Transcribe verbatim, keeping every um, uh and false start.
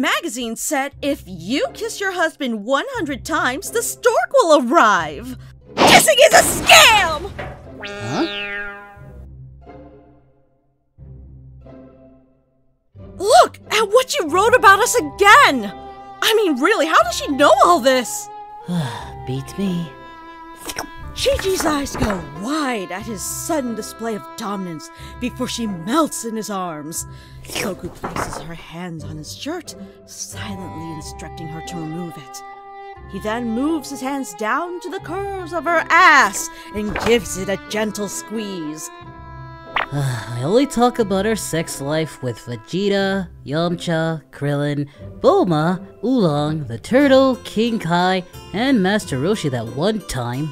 magazine said if you kiss your husband one hundred times, the stork will arrive! Kissing is a scam! Huh? Look at what you wrote about us again! I mean, really, how does she know all this? Beats me. Chi-Chi's eyes go wide at his sudden display of dominance before she melts in his arms. Goku places her hands on his shirt, silently instructing her to remove it. He then moves his hands down to the curves of her ass and gives it a gentle squeeze. I only talk about her sex life with Vegeta, Yamcha, Krillin, Bulma, Oolong, the Turtle, King Kai, and Master Roshi that one time.